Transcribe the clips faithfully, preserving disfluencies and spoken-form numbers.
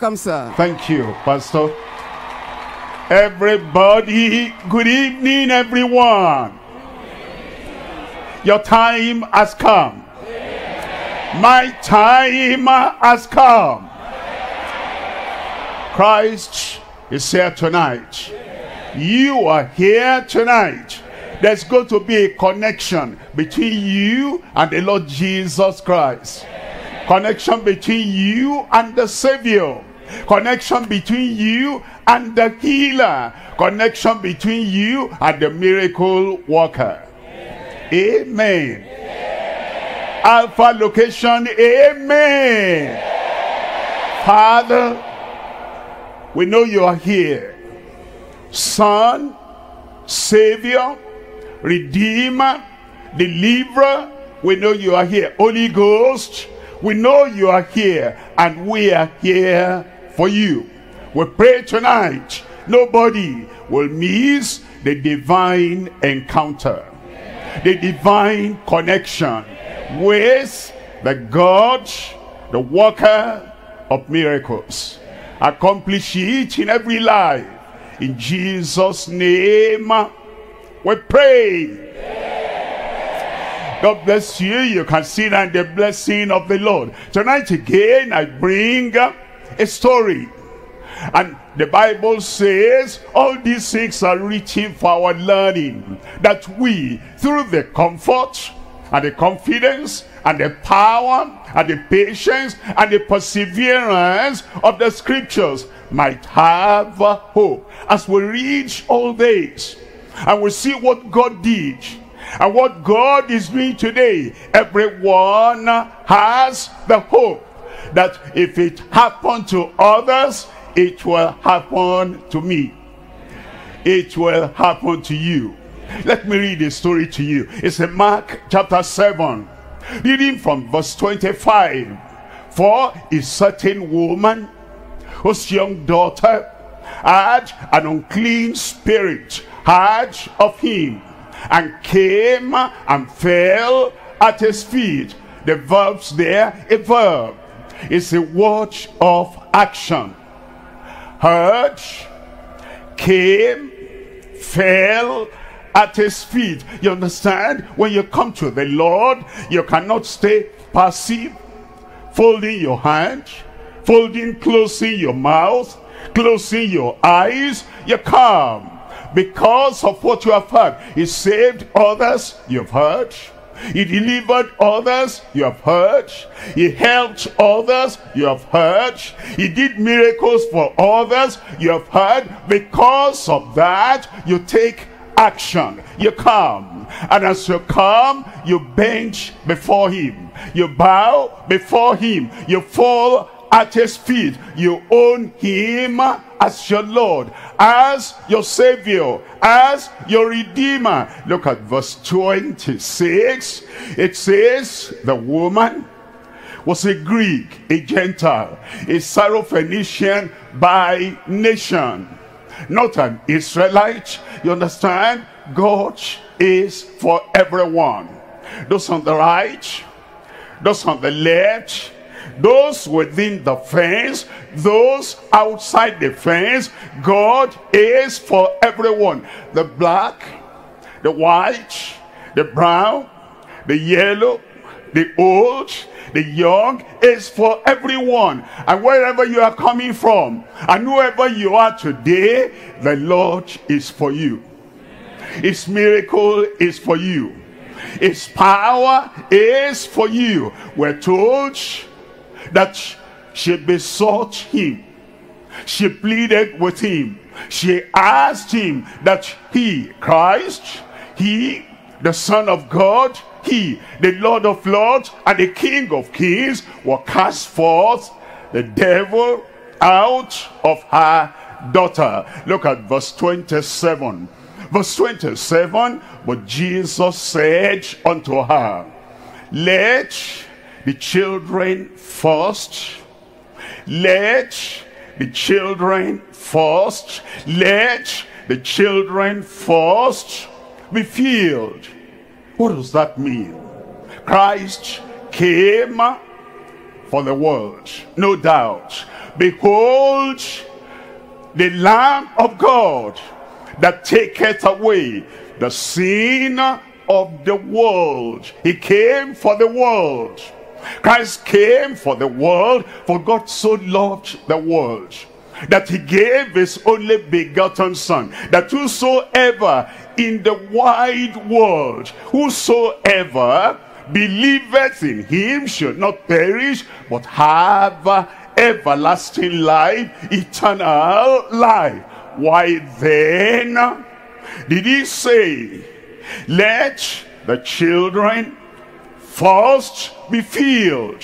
Come, sir. Thank you, Pastor. Everybody, good evening, everyone. Your time has come. My time has come. Christ is here tonight. You are here tonight. There's going to be a connection between you and the Lord Jesus Christ. Connection between you and the Savior. Connection between you and the healer. Connection between you and the miracle worker. Amen. Amen. Alpha location. Amen. Amen. Father, we know you are here. Son, Savior, Redeemer, Deliverer, we know you are here. Holy Ghost, we know you are here, and we are here for you. We pray tonight nobody will miss the divine encounter, the divine connection with the God, the worker of miracles. Accomplish it in every life. In Jesus' name we pray. God bless you. You can sit under the blessing of the Lord. Tonight again, I bring a story. And the Bible says all these things are written for our learning, that we, through the comfort and the confidence and the power and the patience and the perseverance of the scriptures, might have hope. As we read all this, and we see what God did and what God is doing today, everyone has the hope that if it happened to others, it will happen to me. It will happen to you. Let me read a story to you. It's in Mark chapter seven, reading from verse twenty-five. For a certain woman whose young daughter had an unclean spirit, heard of him, and came and fell at his feet. The verbs there, a verb is a word of action. Heard, came, fell at his feet. You understand? When you come to the Lord, you cannot stay passive, folding your hand, folding, closing your mouth, closing your eyes. You come because of what you have heard. He saved others, you've heard. He delivered others, you have heard. He helped others, you have heard. He did miracles for others, you have heard. Because of that, you take action. You come, and as you come, you bend before him, you bow before him, you fall at his feet, you own him as your Lord, as your Savior, as your Redeemer. Look at verse twenty-six. It says the woman was a Greek, a Gentile, a Syrophoenician by nation, not an Israelite. You understand? God is for everyone. Those on the right, those on the left, those within the fence, those outside the fence, God is for everyone. The black, the white, the brown, the yellow, the old, the young, is for everyone. And wherever you are coming from, and whoever you are today, the Lord is for you. His miracle is for you. His power is for you. We're told that she besought him, she pleaded with him, she asked him that he, Christ, he, the Son of God, he, the Lord of Lords and the King of Kings, will cast forth the devil out of her daughter. Look at verse twenty-seven. Verse twenty-seven, but Jesus said unto her, let the children first, let the children first, let the children first be filled. What does that mean? Christ came for the world, no doubt. Behold the Lamb of God that taketh away the sin of the world. He came for the world. Christ came for the world, for God so loved the world that he gave his only begotten son, that whosoever in the wide world, whosoever believeth in him should not perish, but have everlasting life, eternal life. Why then did he say, let the children first be filled?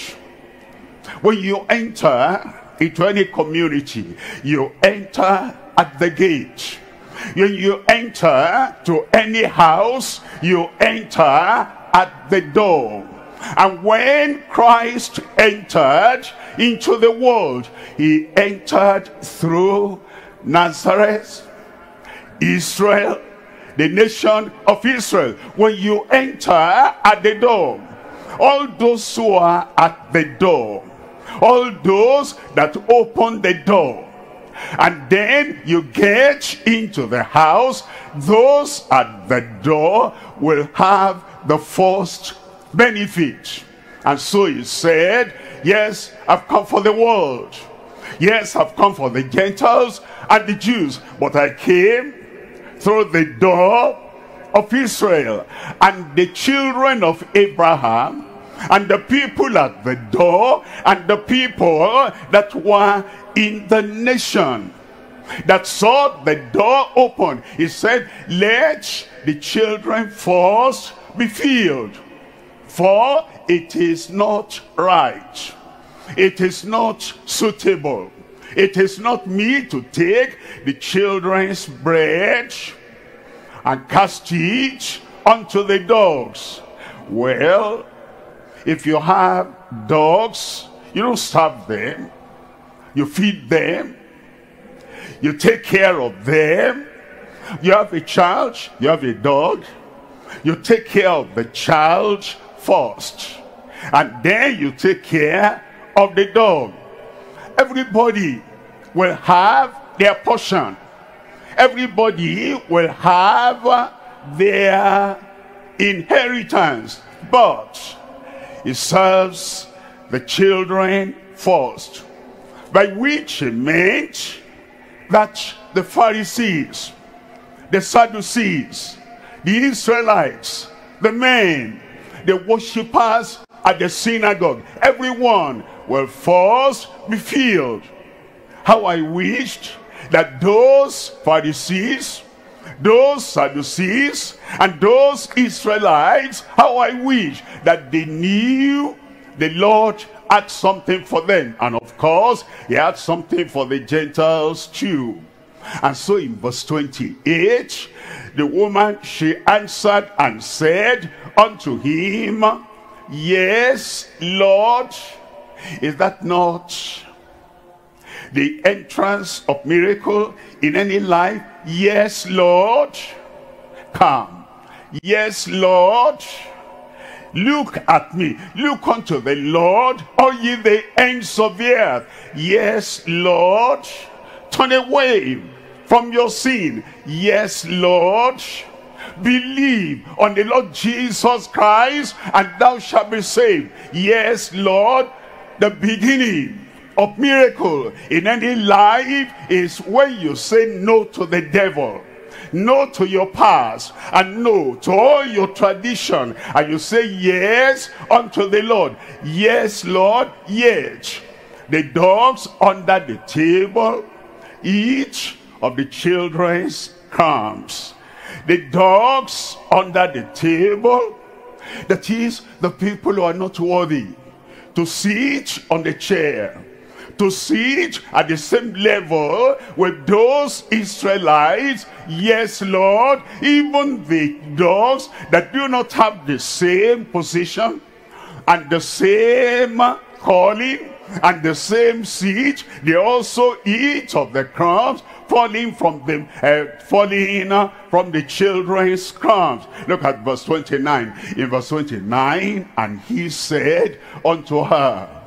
When you enter into any community, you enter at the gate. When you enter to any house, you enter at the door. And when Christ entered into the world, he entered through Nazareth, Israel, the nation of Israel. When you enter at the door, all those who are at the door, all those that open the door, and then you get into the house, those at the door will have the first benefit. And so he said, yes, I've come for the world. Yes, I've come for the Gentiles and the Jews, but I came through the door of Israel. And the children of Abraham and the people at the door and the people that were in the nation that saw the door open, he said, let the children first be filled, for it is not right, it is not suitable, it is not meet to take the children's bread and cast it unto the dogs. Well, if you have dogs, you don't starve them. You feed them. You take care of them. You have a child, you have a dog. You take care of the child first, and then you take care of the dog. Everybody will have their portion. Everybody will have their inheritance. But he serves the children first, by which he meant that the Pharisees, the Sadducees, the Israelites, the men, the worshippers at the synagogue, everyone will first be filled. How I wished that those Pharisees, those Sadducees, and those Israelites, how I wish that they knew the Lord had something for them. And of course, he had something for the Gentiles too. And so in verse twenty-eight, the woman, she answered and said unto him, yes, Lord. Is that not the entrance of miracle in any life? Yes, Lord, come. Yes, Lord, look at me. Look unto the Lord, all ye the ends of the earth. Yes, Lord, turn away from your sin. Yes, Lord, believe on the Lord Jesus Christ, and thou shalt be saved. Yes, Lord, the beginning of miracle in any life is when you say no to the devil, no to your past, and no to all your tradition, and you say yes unto the Lord. Yes, Lord, yes. The dogs under the table each of the children's crumbs. The dogs under the table, that is, the people who are not worthy to sit on the chair, to sit at the same level with those Israelites. Yes, Lord, even the dogs that do not have the same position and the same calling and the same seat, they also eat of the crumbs falling from them, uh, falling from the children's crumbs. Look at verse twenty-nine. In verse twenty-nine, and he said unto her,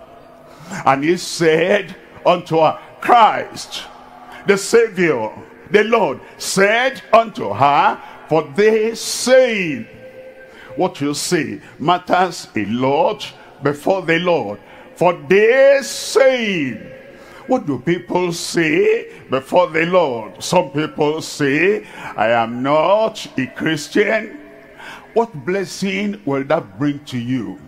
and he said unto her. Christ, the Savior, the Lord, said unto her, for they say, what you say matters a lot before the Lord. For they say, what do people say before the Lord? Some people say, I am not a Christian. What blessing will that bring to you?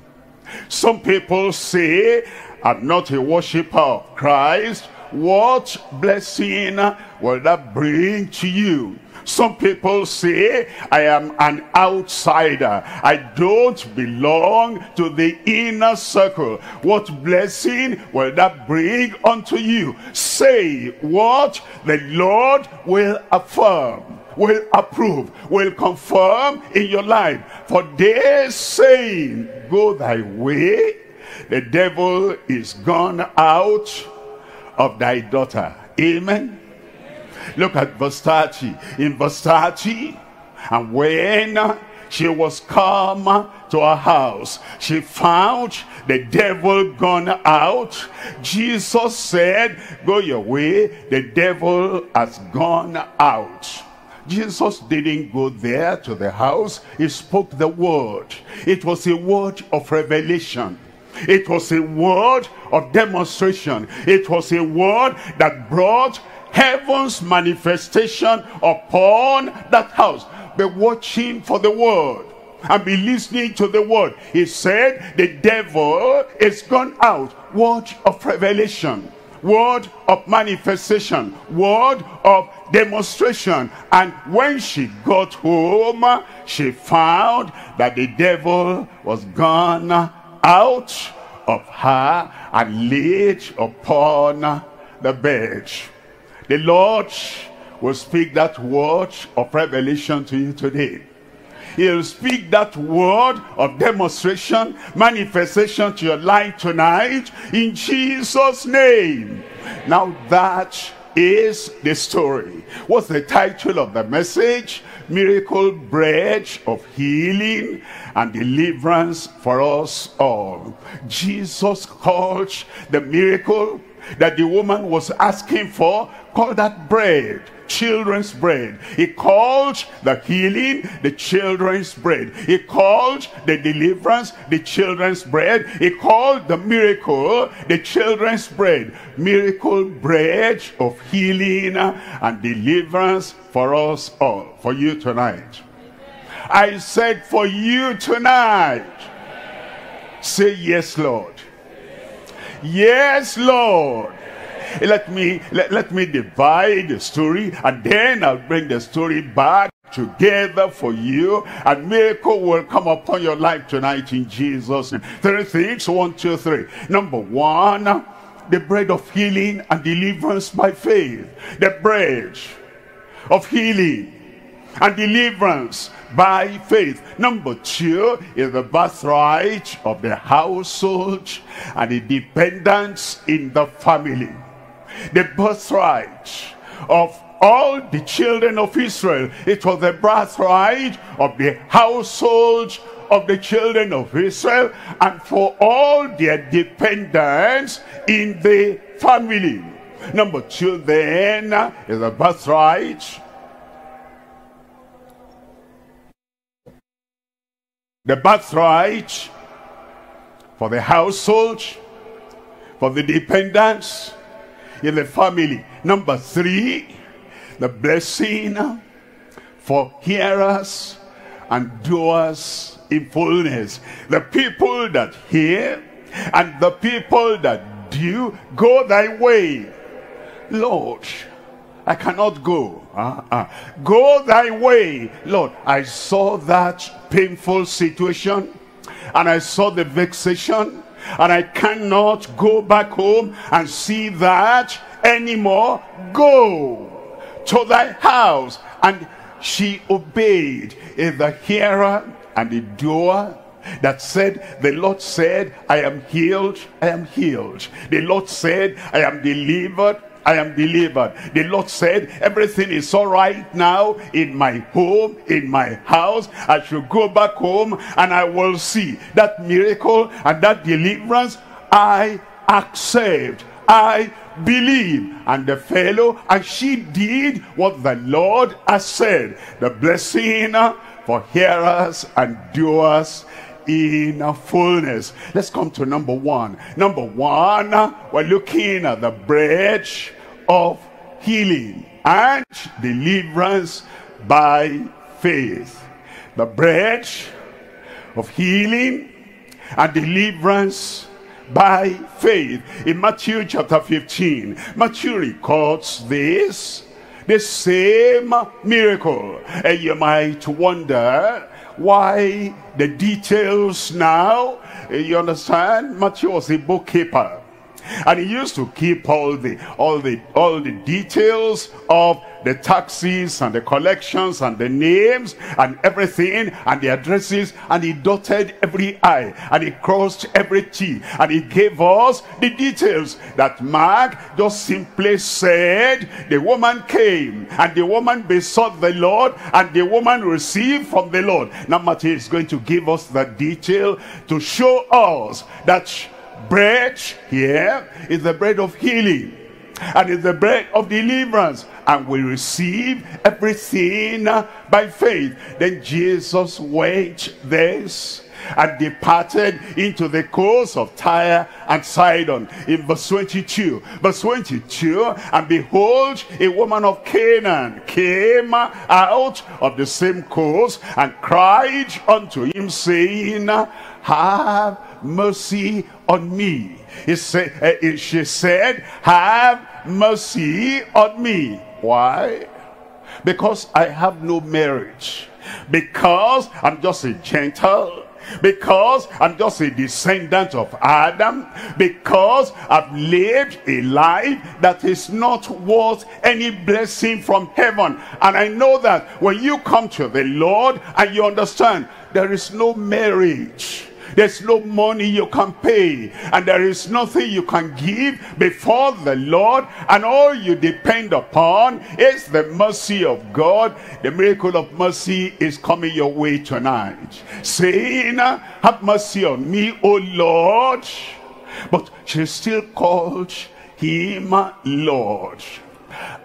Some people say, I'm not a worshiper of Christ. What blessing will that bring to you? Some people say, I am an outsider. I don't belong to the inner circle. What blessing will that bring unto you? Say what the Lord will affirm, will approve, will confirm in your life. For they saying, go thy way, the devil is gone out of thy daughter. Amen. Look at verse thirty. In verse thirty, and when she was come to her house, she found the devil gone out. Jesus said, go your way, the devil has gone out. Jesus didn't go there to the house. He spoke the word. It was a word of revelation. It was a word of demonstration. It was a word that brought heaven's manifestation upon that house. Be watching for the word and be listening to the word. He said the devil is gone out. Word of revelation, word of manifestation, word of demonstration. And when she got home, she found that the devil was gone out of her and laid upon the bed. The Lord will speak that word of revelation to you today. He'll speak that word of demonstration, manifestation to your life tonight, in Jesus' name. Now that is the story. What's the title of the message? Miracle bread of healing and deliverance for us all. Jesus called the miracle that the woman was asking for, call that bread, children's bread. He called the healing the children's bread. He called the deliverance the children's bread. He called the miracle the children's bread. Miracle bread of healing and deliverance for us all. For you tonight. I said for you tonight. Say yes, Lord. Yes, Lord. Let me let, let me divide the story, and then I'll bring the story back together for you, and miracle will come upon your life tonight in Jesus' name. Three things. One, two, three. Number one, the bread of healing and deliverance by faith. The bread of healing and deliverance by faith. Number two is the birthright of the household and the dependence in the family. The birthright of all the children of Israel. It was the birthright of the household of the children of Israel, and for all their dependence in the family. Number two then is the birthright, the birthright for the household, for the dependence in the family. Number three, the blessing for hearers and doers in fullness. The people that hear and the people that do. Go thy way, Lord. I cannot go. Uh, uh. Go thy way, Lord. I saw that painful situation, and I saw the vexation, and I cannot go back home and see that anymore. Go to thy house. And she obeyed. Is the hearer and the doer that said, the Lord said, I am healed, I am healed. The Lord said, I am delivered, I am delivered. The Lord said, everything is all right now in my home, in my house. I should go back home and I will see that miracle and that deliverance. I accept, I believed, and the fellow, and she did what the Lord has said. The blessing for hearers and doers in fullness. Let's come to number one. Number one, we're looking at the bread of healing and deliverance by faith. The bread of healing and deliverance by faith. In Matthew chapter fifteen, Matthew records this, the same miracle. And you might wonder why the details now. You understand, Matthew was a bookkeeper, and he used to keep all the all the all the details of the taxes and the collections and the names and everything and the addresses, and he dotted every I and he crossed every T, and he gave us the details that Mark just simply said. The woman came, and the woman besought the Lord, and the woman received from the Lord. Now Matthew is going to give us the detail to show us that bread here is the bread of healing, and it's the bread of deliverance, and we receive everything by faith. Then Jesus went this and departed into the coast of Tyre and Sidon. In verse twenty-two, verse twenty-two, and behold, a woman of Canaan came out of the same coast and cried unto him, saying, have mercy on me. He said, uh, she said, have mercy on me. Why? Because I have no marriage, because I'm just a Gentile, because I'm just a descendant of Adam, because I've lived a life that is not worth any blessing from heaven. And I know that when you come to the Lord and you understand there is no marriage, there's no money you can pay, and there is nothing you can give before the Lord, and all you depend upon is the mercy of God, the miracle of mercy is coming your way tonight. Saying, have mercy on me, O Lord. But she still called him Lord.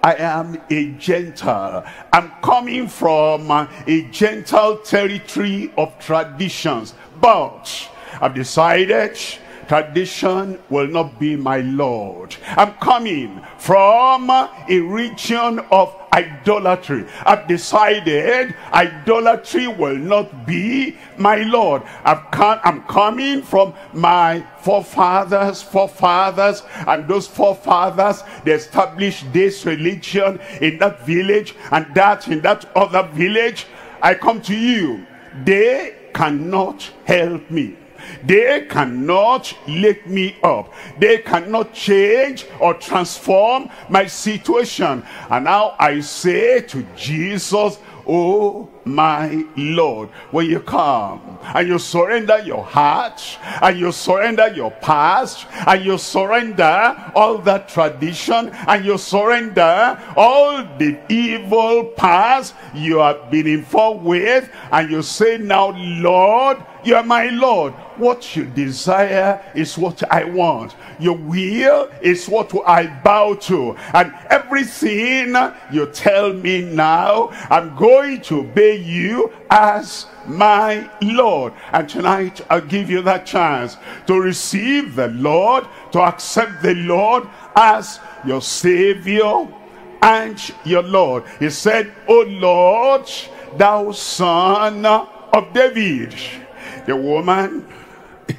I am a Gentile. I'm coming from a Gentile territory of traditions, but I've decided tradition will not be my Lord. I'm coming from a region of idolatry. I've decided idolatry will not be my Lord. I've come, I'm coming from my forefathers, forefathers, and those forefathers, they established this religion in that village and that in that other village. I come to you. They cannot help me. They cannot lift me up. They cannot change or transform my situation. And now I say to Jesus, oh my Lord. When you come and you surrender your heart, and you surrender your past, and you surrender all that tradition, and you surrender all the evil past you have been involved with, and you say, now Lord, you are my Lord. What you desire is what I want. Your will is what I bow to. And everything you tell me now, I'm going to obey you as my Lord. And tonight I'll give you that chance to receive the Lord, to accept the Lord as your Savior and your Lord. He said, O Lord, thou Son of David. The woman,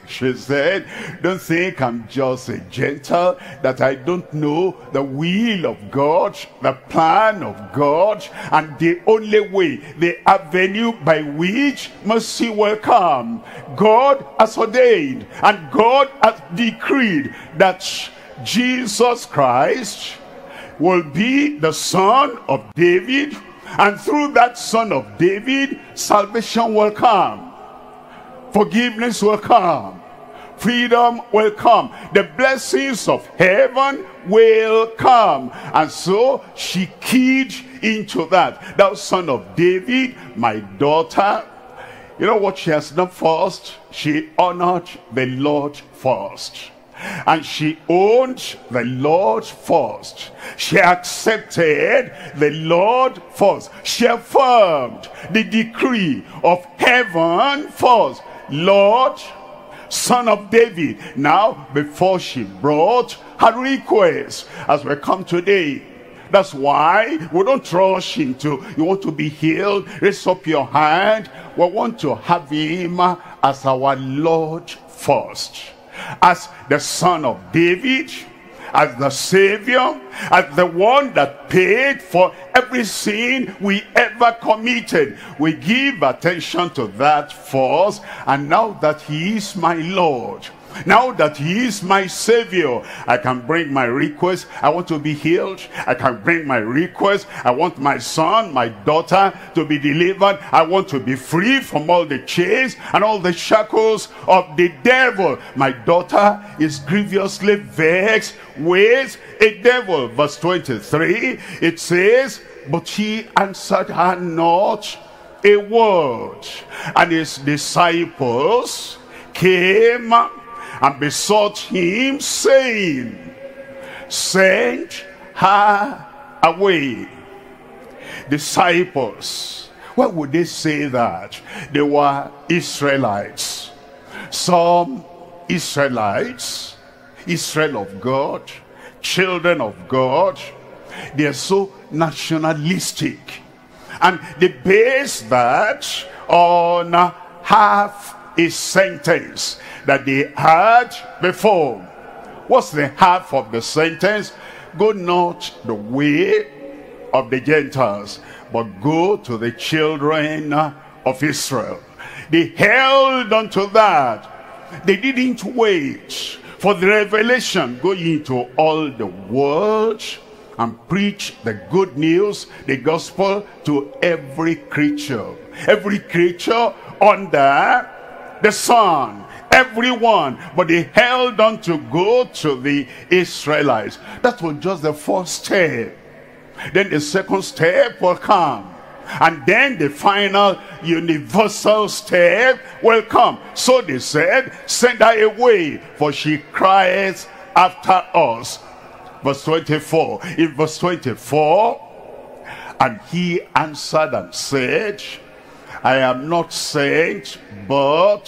she said, don't think I'm just a Gentile, that I don't know the will of God, the plan of God, and the only way, the avenue by which mercy will come. God has ordained and God has decreed that Jesus Christ will be the Son of David, and through that Son of David, salvation will come. Forgiveness will come. Freedom will come. The blessings of heaven will come. And so she keyed into that. Thou Son of David, my daughter. You know what she has done first? She honored the Lord first. and she owned the Lord first. She accepted the Lord first. She affirmed the decree of heaven first. Lord, Son of David. Now, before she brought her request, as we come today, that's why we don't rush into, you want to be healed, raise up your hand. We want to have him as our Lord first, as the Son of David, as the Savior, as the one that paid for every sin we ever committed. We give attention to that first. And now that he is my Lord, now that he is my Savior, I can bring my request. I want to be healed. I can bring my request. I want my son, my daughter to be delivered. I want to be free from all the chains and all the shackles of the devil. My daughter is grievously vexed with a devil. Verse twenty-three, it says, but he answered her not a word. And his disciples came and besought him, saying, send her away. Disciples, why would they say that? They were Israelites. Some Israelites, Israel of God, children of God, they are so nationalistic. And they base that on half a sentence that they heard before. What's the half of the sentence? Go not the way of the Gentiles, but go to the children of Israel. They held on to that. They didn't wait for the revelation. Go into all the world and preach the good news, the gospel, to every creature. Every creature under the sun, everyone. But they held on to go to the Israelites. That was just the first step. Then the second step will come, and then the final universal step will come. So they said, send her away, for she cries after us. Verse twenty-four, in verse twenty-four, and he answered and said, I am not sent but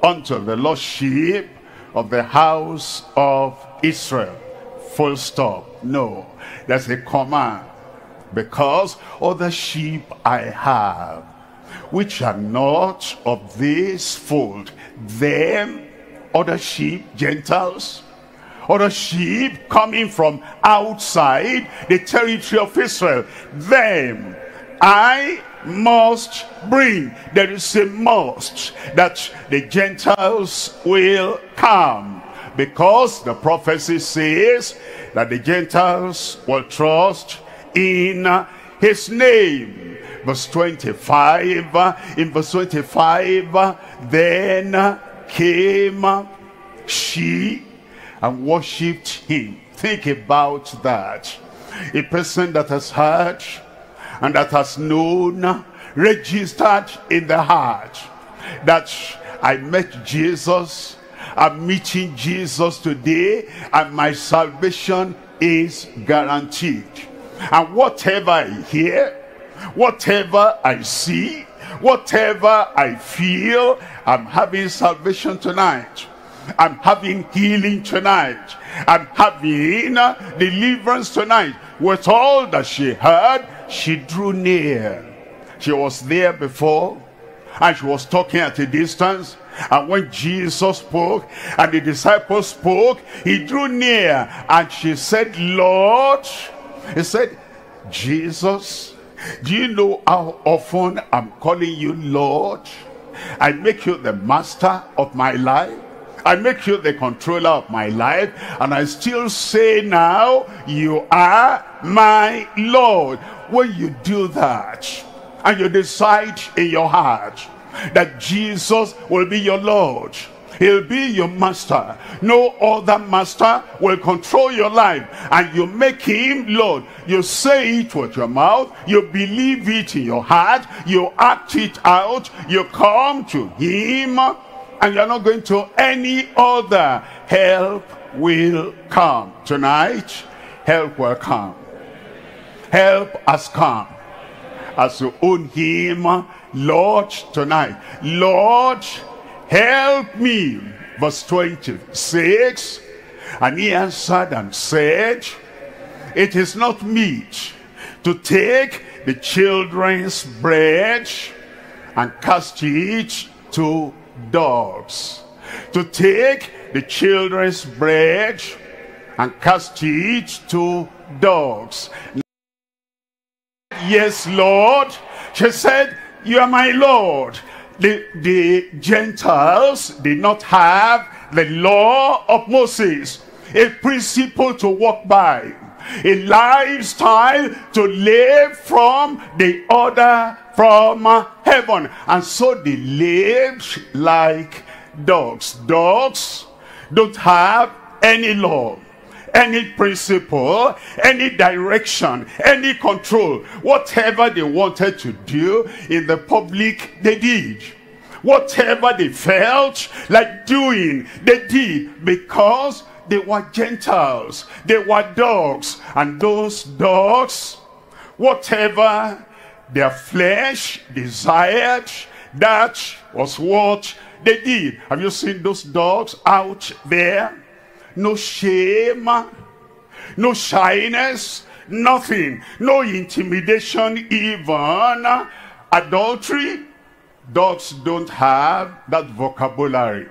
unto the lost sheep of the house of Israel. Full stop. No, that's a command. Because other sheep I have, which are not of this fold. Them, other sheep, Gentiles, other sheep coming from outside the territory of Israel, them I must bring. There is a must that the Gentiles will come, because the prophecy says that the Gentiles will trust in his name. Verse twenty-five, in verse twenty-five, then came she and worshipped him. Think about that. A person that has heard and that has known, registered in the heart, that I met Jesus, I'm meeting Jesus today, and my salvation is guaranteed. And whatever I hear, whatever I see, whatever I feel, I'm having salvation tonight. I'm having healing tonight. I'm having deliverance tonight. With all that she heard, she drew near. She was there before, and she was talking at a distance. And when Jesus spoke and the disciples spoke, he drew near, and she said, Lord, he said, Jesus, do you know how often I'm calling you Lord? I make you the master of my life. I make you the controller of my life, and I still say now, you are my Lord. When you do that, and you decide in your heart that Jesus will be your Lord, he'll be your master, no other master will control your life, and you make him Lord, you say it with your mouth, you believe it in your heart, you act it out, you come to him, and you're not going to any other. help will come. Tonight, help will come. Help has come. As you own him, Lord, tonight. Lord, help me. Verse twenty-six. And he answered and said, it is not meet to take the children's bread and cast it to dogs. To take the children's bread and cast it to dogs. Yes, Lord. She said, you are my Lord. The, the Gentiles did not have the law of Moses, a principle to walk by, a lifestyle to live from, the order from heaven. And so they lived like dogs. Dogs don't have any law, any principle, any direction, any control. Whatever they wanted to do in the public, they did. Whatever they felt like doing, they did, because they were Gentiles, they were dogs. And those dogs, whatever their flesh desired, that was what they did. Have you seen those dogs out there? No shame, no shyness, nothing, no intimidation, even adultery. Dogs don't have that vocabulary.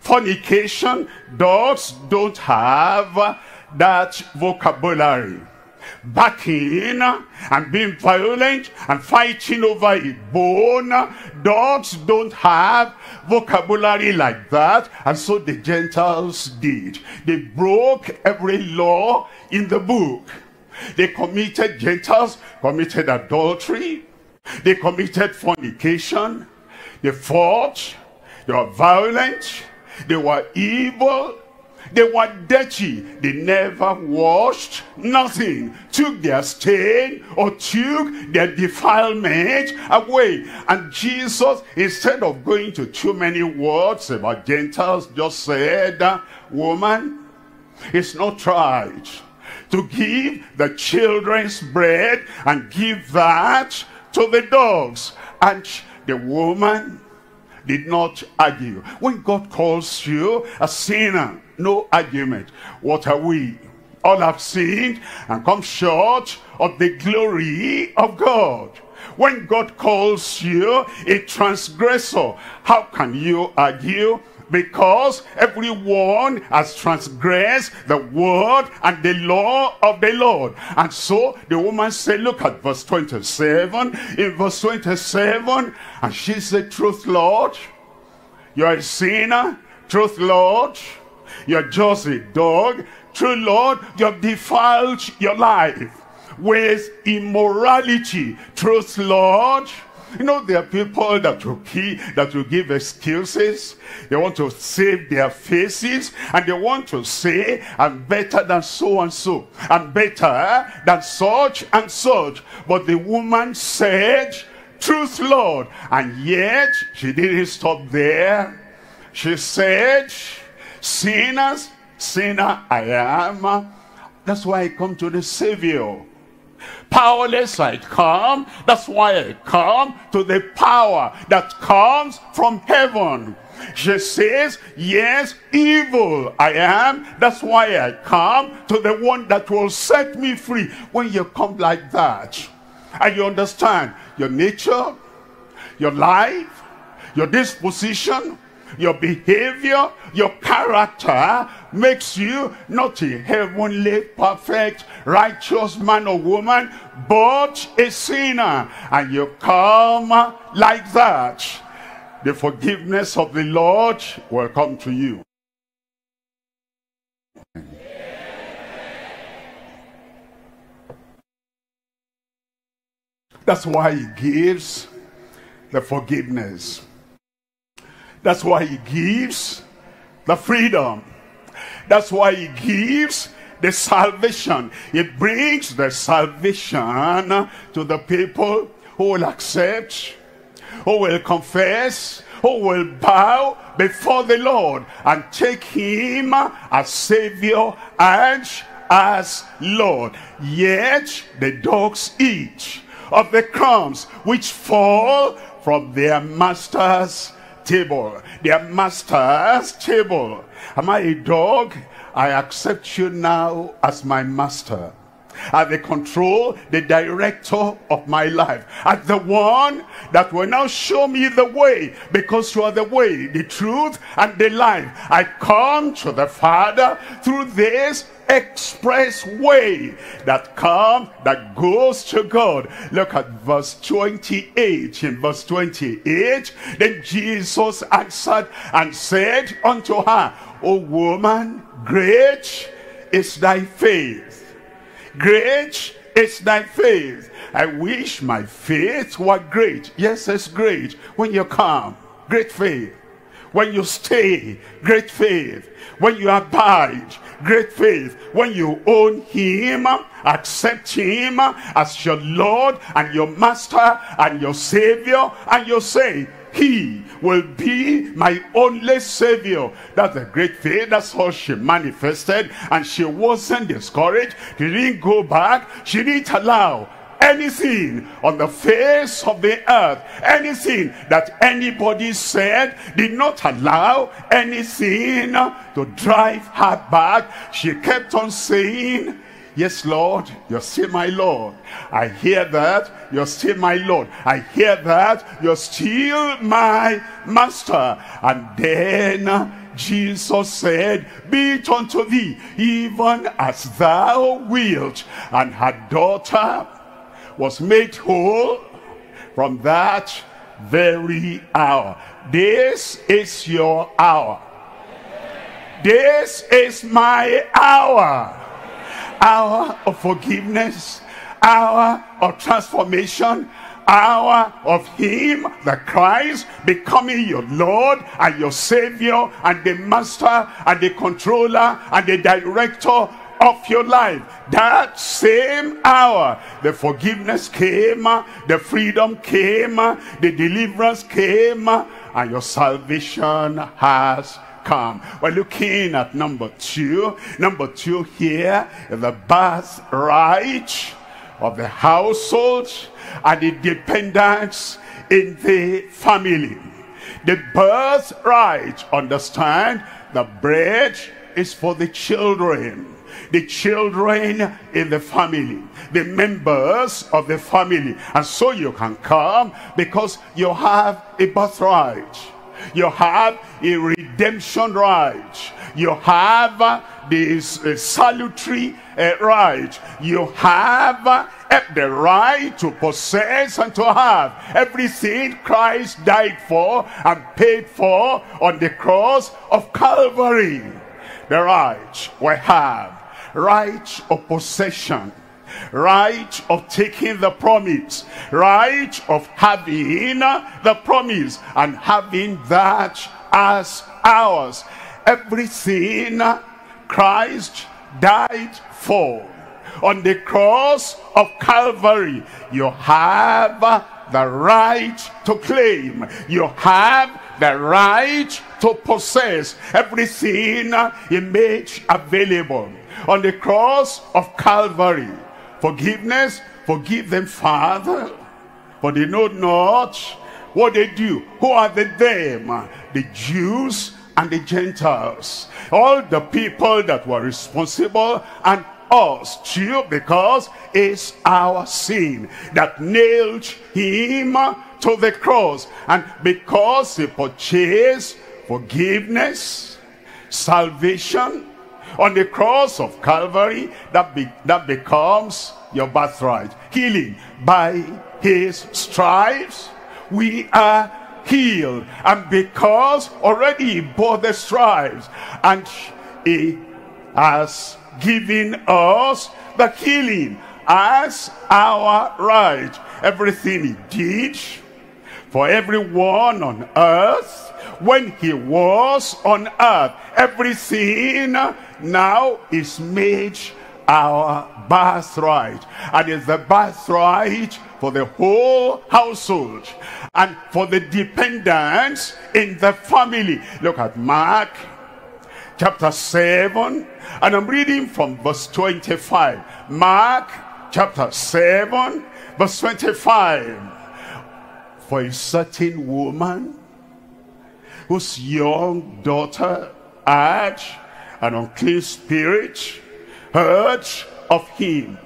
Fornication, dogs don't have that vocabulary. Backing and being violent and fighting over a bone, dogs don't have vocabulary like that. And so the Gentiles did. They broke every law in the book. They committed, Gentiles committed adultery, they committed fornication, they fought, they were violent, they were evil, they were dirty, they never washed, nothing, took their stain or took their defilement away. And Jesus, instead of going to too many words about Gentiles, just said, woman, it's not right to give the children's bread and give that to the dogs. And the woman did not argue. When God calls you a sinner, no argument. What are we? All have sinned and come short of the glory of God. When God calls you a transgressor, how can you argue? Because everyone has transgressed the word and the law of the Lord. And so the woman said, look at verse twenty-seven. In verse twenty-seven, and she said, truth, Lord, you are a sinner. Truth, Lord, you are just a dog. True, Lord, you have defiled your life with immorality. Truth, Lord. You know, there are people that will, key, that will give excuses. They want to save their faces, and they want to say, I'm better than so and so, I'm better than such and such. But the woman said, truth, Lord. And yet she didn't stop there. She said, sinners, sinner I am. That's why I come to the Savior. Powerless I come. That's why I come to the power that comes from heaven. She says, yes, evil I am. That's why I come to the one that will set me free. When you come like that, and you understand your nature, your life, your disposition, your behavior, your character makes you not a heavenly, perfect, righteous man or woman, but a sinner. And you come like that, the forgiveness of the Lord will come to you. That's why he gives the forgiveness. That's why he gives the freedom. That's why he gives the salvation. He brings the salvation to the people who will accept, who will confess, who will bow before the Lord and take him as Savior and as Lord. Yet the dogs eat of the crumbs which fall from their master's table. Their master's table. Am I a dog? I accept you now as my master, at the control, the director of my life, at the one that will now show me the way, because you are the way, the truth, and the life. I come to the Father through this express way that comes, that goes to God. Look at verse twenty-eight. In verse twenty-eight, then Jesus answered and said unto her, O woman, great is thy faith. Great is thy faith. I wish my faith were great. Yes, it's great. When you come, great faith. When you stay, great faith. When you abide, great faith. When you own him, accept him as your Lord and your Master and your Savior, and you say, he will be my only Savior. That's a great faith. That's how she manifested, and she wasn't discouraged. She didn't go back. She didn't allow anything on the face of the earth, anything that anybody said, did not allow anything to drive her back. She kept on saying, yes, Lord, you're still my Lord. I hear that, you're still my Lord. I hear that, you're still my Master. And then Jesus said, be it unto thee, even as thou wilt. And her daughter was made whole from that very hour. This is your hour. This is my hour. Hour of forgiveness, hour of transformation, hour of him, the Christ, becoming your Lord and your Savior and the Master and the Controller and the Director of your life. That same hour, the forgiveness came, the freedom came, the deliverance came, and your salvation has come. We're looking at number two. Number two here is the birthright of the household and the dependence in the family. The birthright, understand, the bread is for the children. The children in the family, the members of the family. And so you can come because you have a birthright. You have a redemption right. You have this salutary right. You have the right to possess and to have everything Christ died for and paid for on the cross of Calvary. The right we have. Right of possession. Right of taking the promise, right of having the promise and having that as ours. Everything Christ died for on the cross of Calvary, you have the right to claim. You have the right to possess everything he made available on the cross of Calvary. Forgiveness, forgive them, Father, for they know not what they do. Who are the them? The Jews and the Gentiles. All the people that were responsible, and us too, because it's our sin that nailed him to the cross. And because he purchased forgiveness, salvation, on the cross of Calvary, that, be, that becomes your birthright. Healing. By his stripes we are healed. And because already he bore the stripes, and he has given us the healing as our right. Everything he did for everyone on earth when he was on earth, everything now is made our birthright, and it's the birthright for the whole household and for the dependents in the family. Look at Mark chapter seven, and I'm reading from verse twenty-five. Mark chapter seven, verse twenty-five. For a certain woman whose young daughter had an unclean spirit heard of him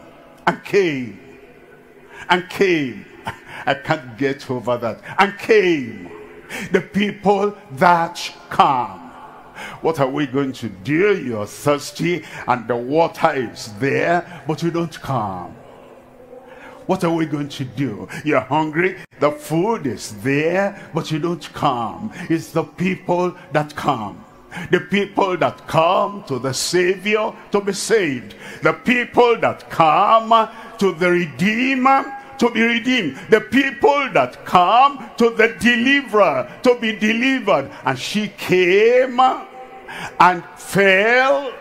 and came and came. I can't get over that. And came. The people that come. What are we going to do? You're thirsty and the water is there, but you don't come. What are we going to do? You're hungry, the food is there, but you don't come. It's the people that come. The people that come to the Savior to be saved. The people that come to the Redeemer to be redeemed. The people that come to the Deliverer to be delivered. And she came and fell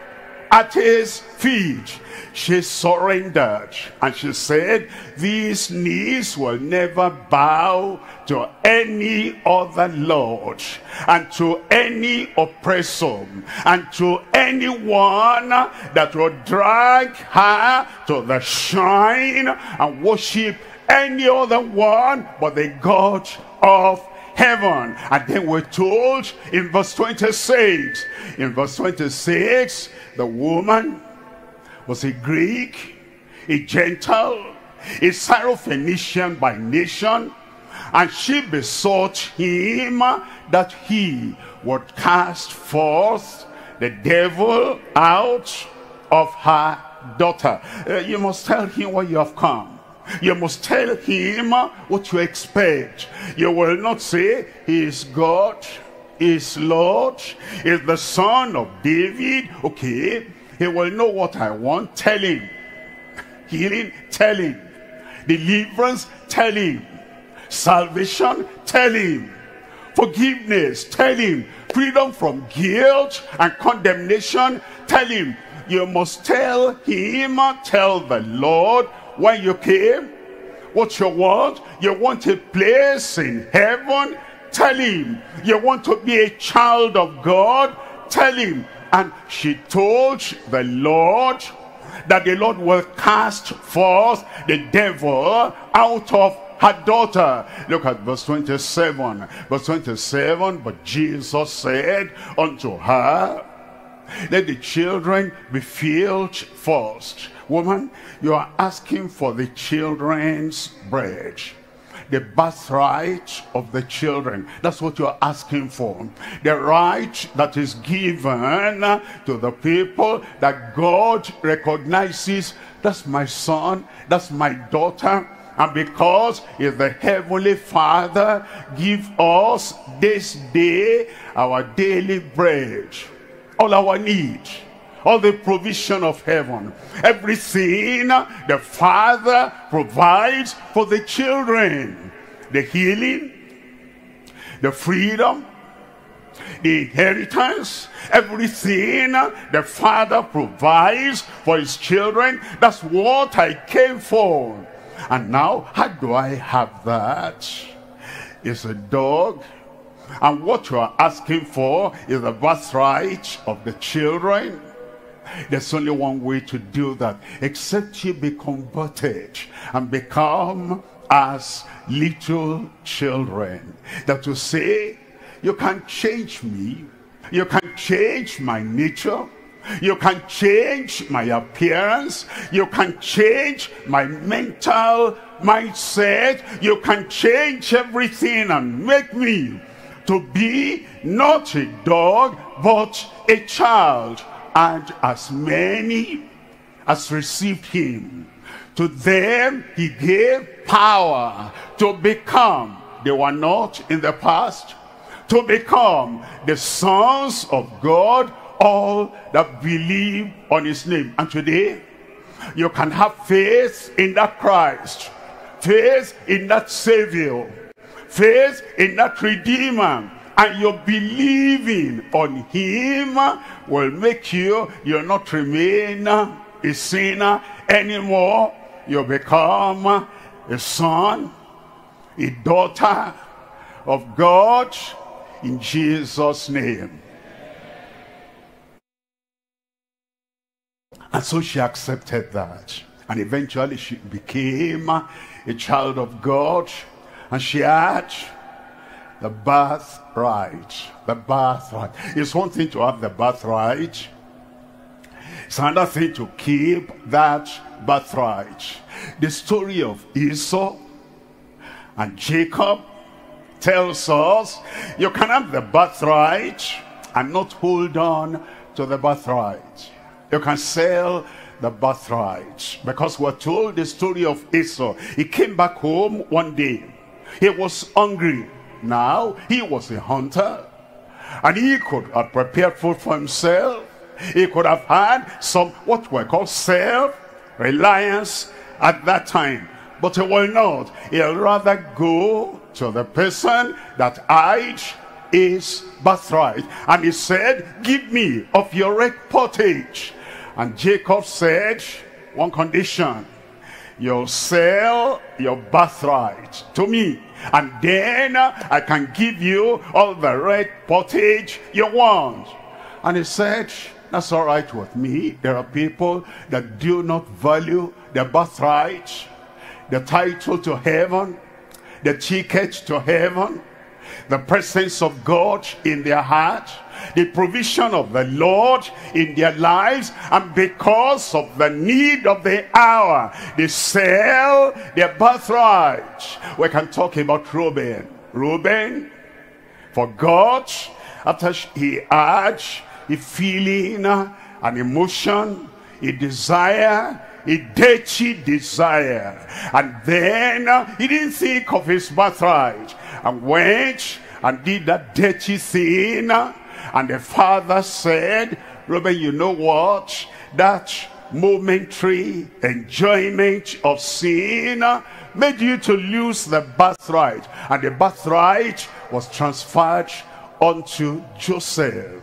at his feet. She surrendered and she said, these knees will never bow to any other Lord, and to any oppressor, and to anyone that will drag her to the shrine and worship any other one but the God of heaven. And then we're told in verse twenty-six, in verse twenty-six, the woman was a Greek, a Gentile, a Syrophoenician by nation, and she besought him that he would cast forth the devil out of her daughter. Uh, you must tell him why you have come. You must tell him what you expect. You will not say he is God, he is Lord, he is the Son of David. Okay, he will know what I want. Tell him. Healing, tell him. Deliverance, tell him. Salvation, tell him. Forgiveness, tell him. Freedom from guilt and condemnation, tell him. You must tell him, tell the Lord, when you came, what you want. You want a place in heaven, tell him. You want to be a child of God, tell him. And she told the Lord that the Lord will cast forth the devil out of her daughter. Look at verse twenty-seven. Verse twenty-seven, but Jesus said unto her, let the children be filled first. Woman, you are asking for the children's bread, the birthright of the children. That's what you're asking for. The right that is given to the people that God recognizes. That's my son, that's my daughter. And because if the Heavenly Father give us this day our daily bread, all our need, all the provision of heaven, everything the Father provides for the children, the healing, the freedom, the inheritance, everything the Father provides for his children. That's what I came for. And now, how do I have that? It's a dog. And what you are asking for is the birthright of the children. There's only one way to do that, except you be converted and become as little children. That you say, you can change me, you can change my nature, you can change my appearance, you can change my mental mindset, you can change everything and make me to be not a dog, but a child. And as many as received him, to them he gave power to become, they were not in the past, to become the sons of God, all that believe on his name. And today, you can have faith in that Christ, faith in that Savior, faith in that Redeemer. And your believing on him will make you, you'll not remain a sinner anymore. You become a son, a daughter of God in Jesus' name. And so she accepted that. And eventually she became a child of God. And she had the birthright. The birthright. It's one thing to have the birthright. It's another thing to keep that birthright. The story of Esau and Jacob tells us you can have the birthright and not hold on to the birthright. You can sell the birthright. Because we're told the story of Esau. He came back home one day. He was hungry. Now he was a hunter. And he could have prepared food for himself. He could have had some what we call self-reliance at that time. But he will not. He'll rather go to the person that eyed his birthright. And he said, give me of your rich pottage. And Jacob said, one condition, you'll sell your birthright to me, and then I can give you all the red pottage you want. And he said, that's all right with me. There are people that do not value their birthright, the title to heaven, the ticket to heaven, the presence of God in their heart, the provision of the Lord in their lives, and because of the need of the hour, they sell their birthright. We can talk about Reuben. Reuben, for God, after he had a feeling, an emotion, a desire, a dirty desire, and then he didn't think of his birthright, and went and did that dirty thing. And the father said, Reuben, you know what? That momentary enjoyment of sin made you to lose the birthright. And the birthright was transferred unto Joseph.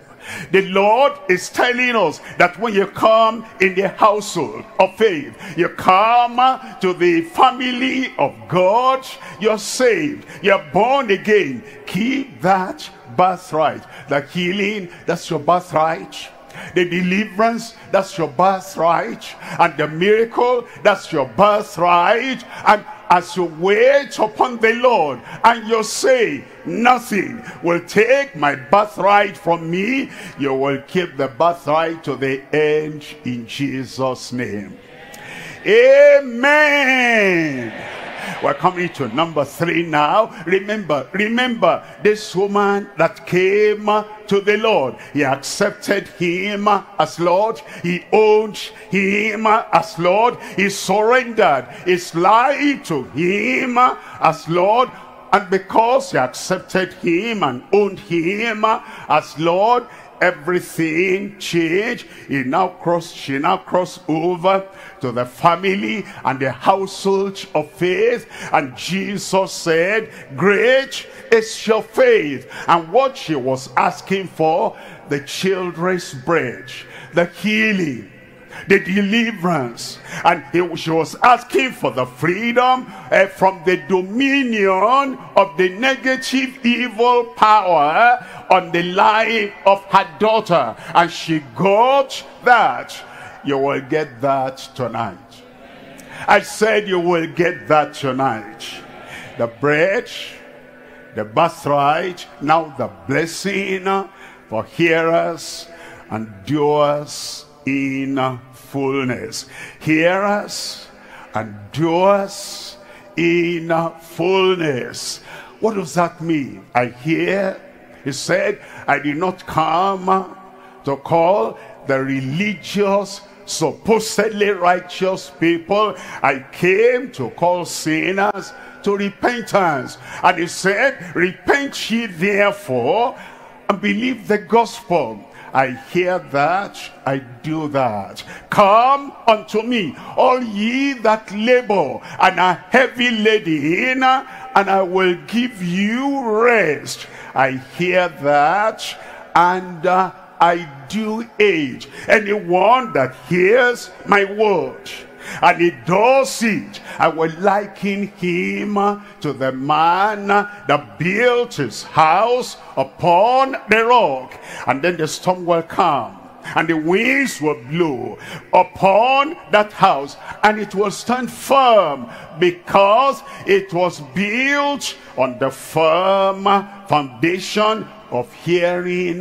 The Lord is telling us that when you come in the household of faith, you come to the family of God, you're saved, you're born again. Keep that birthright. The healing, that's your birthright. The deliverance, that's your birthright. And the miracle, that's your birthright. And as you wait upon the Lord and you say, nothing will take my birthright from me, you will keep the birthright to the end in Jesus' name. Amen. We're coming to number three now. Remember, remember this woman that came to the Lord. He accepted him as Lord. He owned him as Lord. He surrendered his life to him as Lord. And because he accepted him and owned him as Lord, everything changed. He now crossed, she now crossed over to the family and the household of faith. And Jesus said, great is your faith. And what she was asking for, the children's bread, the healing, the deliverance, and he, she was asking for the freedom uh, from the dominion of the negative evil power on the life of her daughter, and she got that. You will get that tonight. I said you will get that tonight. The bread, the birthright, now the blessing for hearers and doers in fullness. Hearers and doers in fullness. What does that mean? I hear, he said, I did not come to call the religious, supposedly righteous people. I came to call sinners to repentance. And he said, repent ye therefore and believe the gospel. I hear that, I do that. Come unto me, all ye that labor and are heavy laden, and I will give you rest. I hear that, and uh, I due age. Anyone that hears my word and he does it, I will liken him to the man that built his house upon the rock. And then the storm will come, and the winds will blow upon that house, and it will stand firm, because it was built on the firm foundation of hearing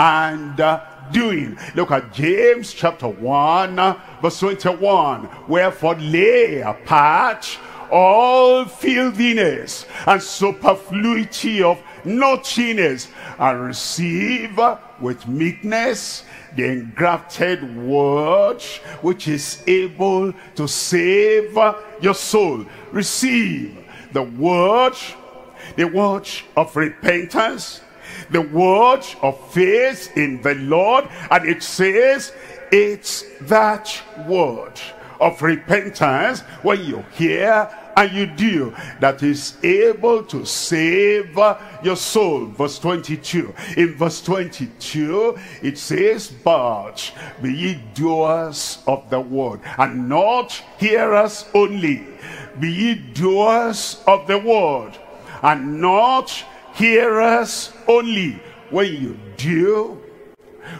and doing. Look at James chapter one verse twenty-one. Wherefore lay apart all filthiness and superfluity of naughtiness, and receive with meekness the engrafted word, which is able to save your soul. Receive the word, the word of repentance, the word of faith in the Lord. And it says it's that word of repentance, when you hear and you do, that is able to save your soul. Verse twenty-two. In verse twenty-two, it says, but be ye doers of the word, and not hearers only. Be ye doers of the word, and not hearers only. When you do,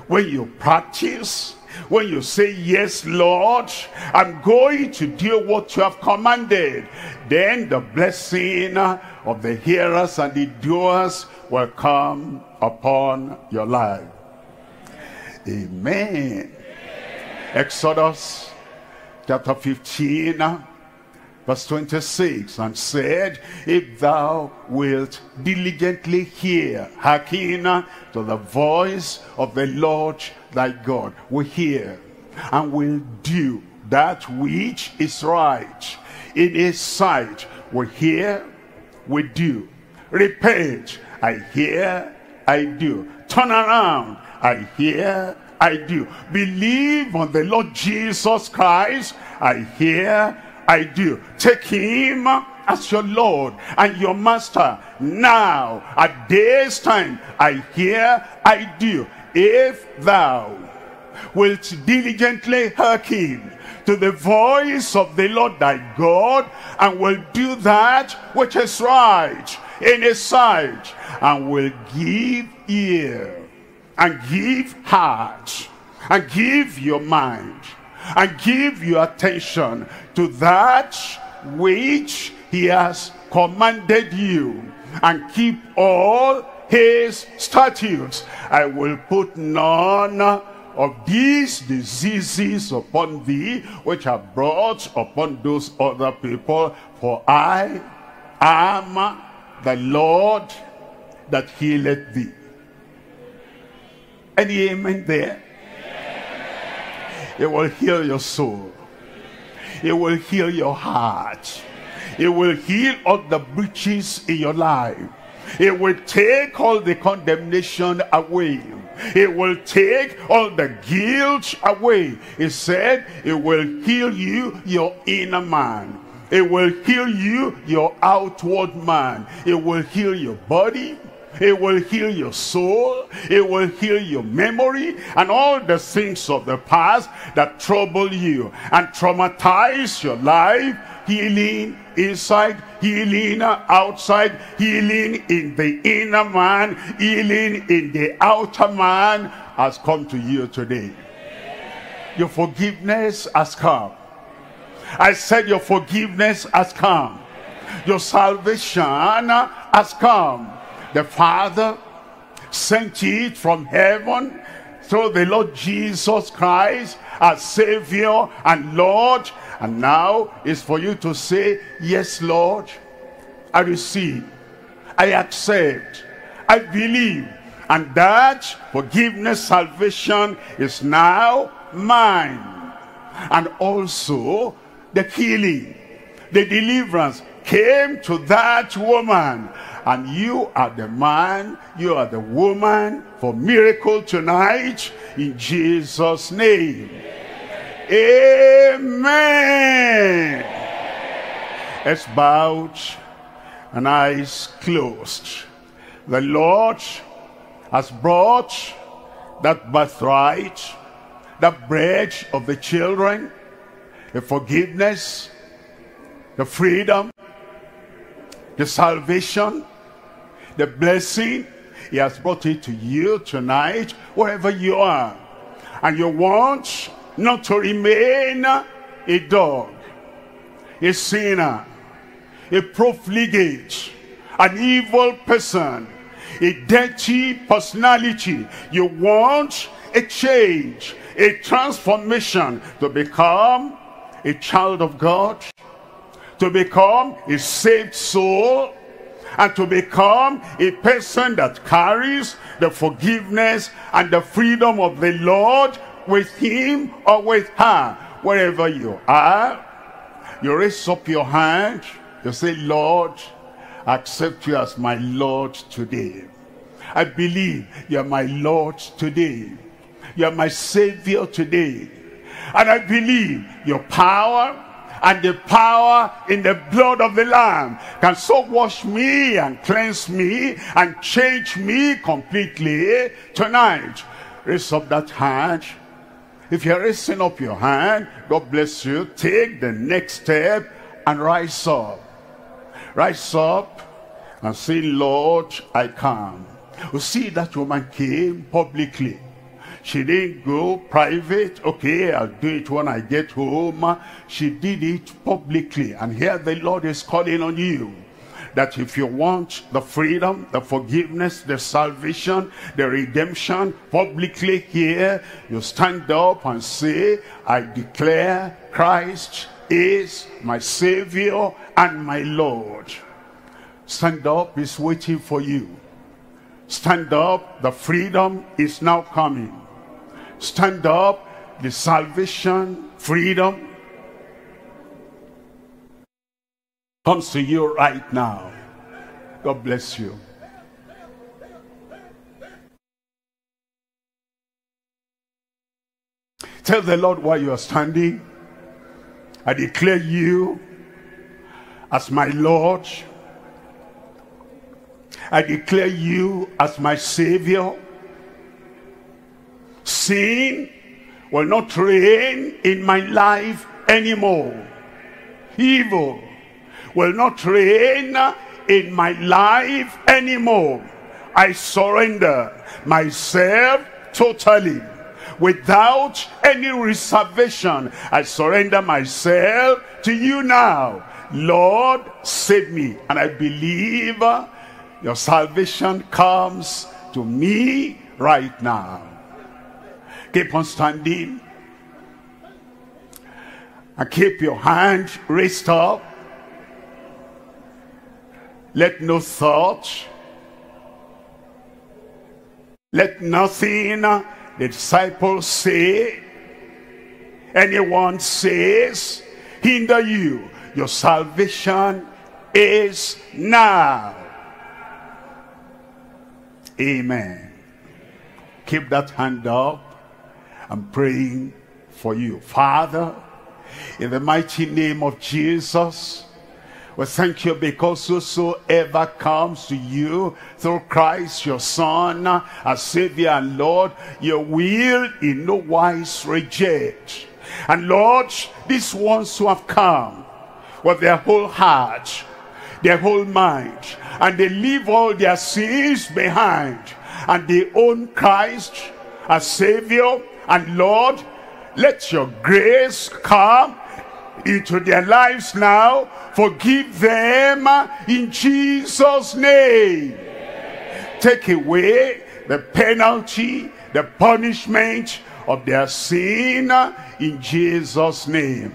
when you practice, when you say, yes, Lord, I'm going to do what you have commanded, then the blessing of the hearers and the doers will come upon your life. Amen. Amen. Exodus chapter fifteen verse twenty-six, and said, if thou wilt diligently hear, hearken to the voice of the Lord thy God, will hear and will do that which is right in his sight. Will hear, will do. Repent. I hear, I do. Turn around. I hear, I do. Believe on the Lord Jesus Christ. I hear, I do. Take him as your Lord and your Master now at this time. I hear, I do. If thou wilt diligently hearken to the voice of the Lord thy God, and will do that which is right in his sight, and will give ear and give heart and give your mind and give your attention to that which he has commanded you, and keep all his statutes, I will put none of these diseases upon thee, which are brought upon those other people, for I am the Lord that healeth thee. Any amen there? It will heal your soul. It will heal your heart. It will heal all the breaches in your life. It will take all the condemnation away. It will take all the guilt away. It said it will heal you, your inner man. It will heal you, your outward man. It will heal your body. It will heal your soul. It will heal your memory, and all the things of the past that trouble you and traumatize your life. Healing inside, healing outside, healing in the inner man, healing in the outer man has come to you today. Your forgiveness has come. I said your forgiveness has come. Your salvation has come. The Father sent it from heaven through the Lord Jesus Christ as Savior and Lord. And now it's for you to say, yes, Lord, I receive, I accept, I believe, and that forgiveness, salvation is now mine. And also the healing, the deliverance came to that woman. And you are the man, you are the woman for miracle tonight, in Jesus' name. Amen. Heads bowed and eyes closed. The Lord has brought that birthright, that bread of the children, the forgiveness, the freedom, the salvation, the blessing. He has brought it to you tonight, wherever you are. And you want not to remain a dog, a sinner, a profligate, an evil person, a dirty personality. You want a change, a transformation, to become a child of God, to become a saved soul, and to become a person that carries the forgiveness and the freedom of the Lord with him or with her. Wherever you are, you raise up your hand, you say, Lord, I accept you as my Lord today. I believe you are my Lord today. You are my Savior today. And I believe your power and the power in the blood of the Lamb can so wash me and cleanse me and change me completely tonight. Raise up that hand. If you're raising up your hand, God bless you. Take the next step and rise up. Rise up and say, Lord, I come. You see, that woman came publicly. She didn't go private. Okay, I'll do it when I get home. She did it publicly. And here the Lord is calling on you, that if you want the freedom, the forgiveness, the salvation, the redemption publicly here, you stand up and say, I declare Christ is my Savior and my Lord. Stand up, is waiting for you. Stand up, the freedom is now coming. Stand up, the salvation, freedom comes to you right now. God bless you. Tell the Lord why you are standing. I declare you as my Lord. I declare you as my Savior. Sin will not reign in my life anymore. Evil will not reign in my life anymore. I surrender myself totally, without any reservation. I surrender myself to you now. Lord, save me. And I believe your salvation comes to me right now. Keep on standing. And keep your hand raised up. Let no thought, let nothing the disciples say, anyone says, hinder you. Your salvation is now. Amen. Keep that hand up. I'm praying for you. Father, in the mighty name of Jesus, we thank you because whosoever comes to you through Christ your Son, our Savior and Lord, you will in no wise reject. And Lord, these ones who have come with their whole heart, their whole mind, and they leave all their sins behind, and they own Christ as Savior and Lord, let your grace come into their lives now. Forgive them in Jesus' name. Amen. Take away the penalty, the punishment of their sin in Jesus' name.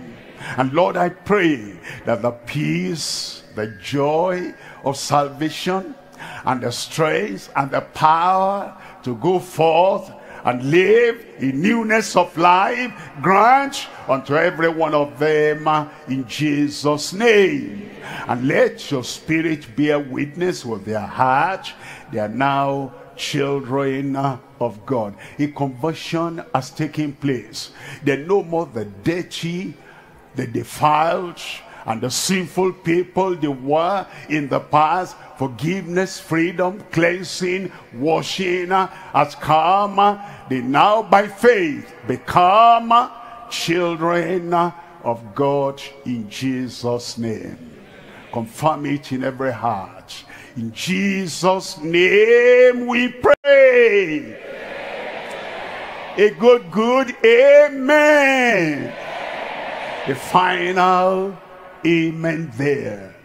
And Lord, I pray that the peace, the joy of salvation, and the strength and the power to go forth and live in newness of life, grant unto every one of them in Jesus' name. And let your spirit bear witness with their heart. They are now children of God. A conversion has taken place. They're no more the dirty, the defiled, and the sinful people they were in the past. Forgiveness, freedom, cleansing, washing has come. They now by faith become children of God in Jesus' name. Confirm it in every heart. In Jesus' name we pray. A good, good amen. The final amen there.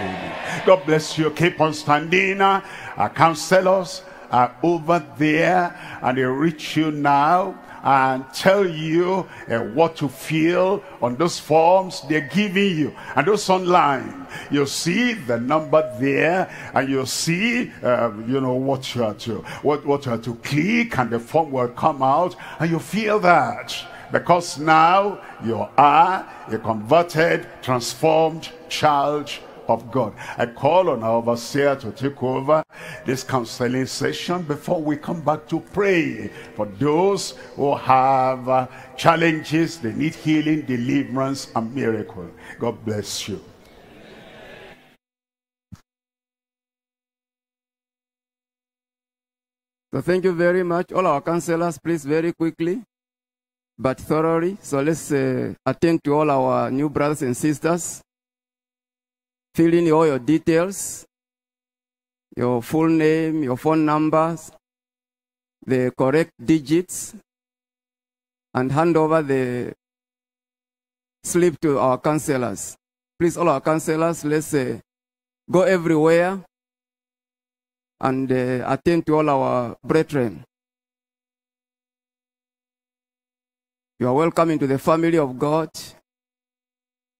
Amen. God bless you. Keep on standing. Our counselors are over there, and they reach you now and tell you uh, what to feel on those forms they're giving you, and those online. You see the number there, and you see uh, you know what you are to what what you are to click, and the form will come out, and you feel that because now you are a converted, transformed child of God. I call on our overseer to take over this counseling session before we come back to pray for those who have uh, challenges. They need healing, deliverance, and miracle. God bless you. So thank you very much. All our counselors, please, very quickly but thoroughly. So let's uh, attend to all our new brothers and sisters. Fill in all your details, your full name, your phone numbers, the correct digits, and hand over the slip to our counselors. Please, all our counselors, let's uh, go everywhere and uh, attend to all our brethren. You are welcome into the family of God.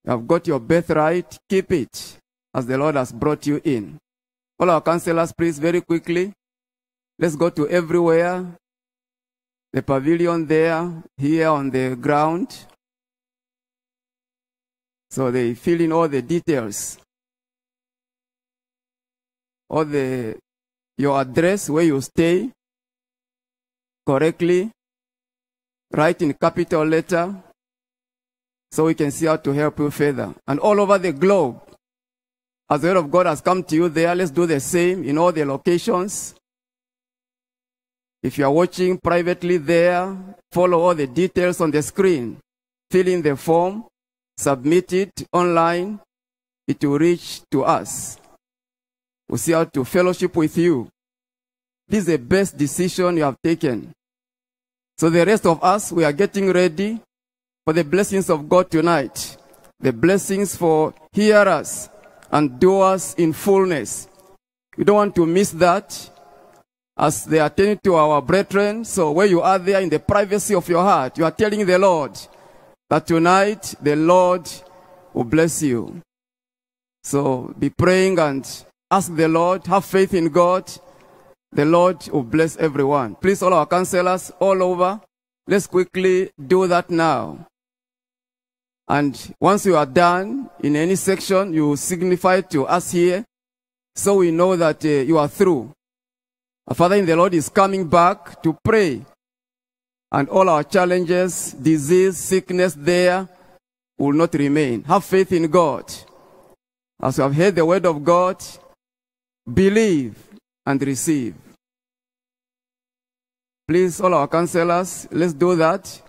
You have got your birthright, keep it, as the Lord has brought you in. All our counselors, please, very quickly, let's go to everywhere, the pavilion there, here on the ground, so they fill in all the details, all the, your address, where you stay, correctly, write in capital letter, so we can see how to help you further. And all over the globe, as the word of God has come to you there, let's do the same in all the locations. If you are watching privately there, follow all the details on the screen. Fill in the form, submit it online, it will reach to us. We'll see how to fellowship with you. This is the best decision you have taken. So the rest of us, we are getting ready for the blessings of God tonight, the blessings for hearers and doers in fullness. We don't want to miss that as they attend to our brethren. So where you are there in the privacy of your heart, you are telling the Lord that tonight the Lord will bless you. So be praying and ask the Lord, have faith in God. The Lord will bless everyone. Please, all our counselors all over, let's quickly do that now. And once you are done, in any section, you signify to us here, so we know that uh, you are through. Our Father in the Lord is coming back to pray. And all our challenges, disease, sickness there will not remain. Have faith in God. As you have heard the word of God, believe and receive. Please, all our counselors, let's do that.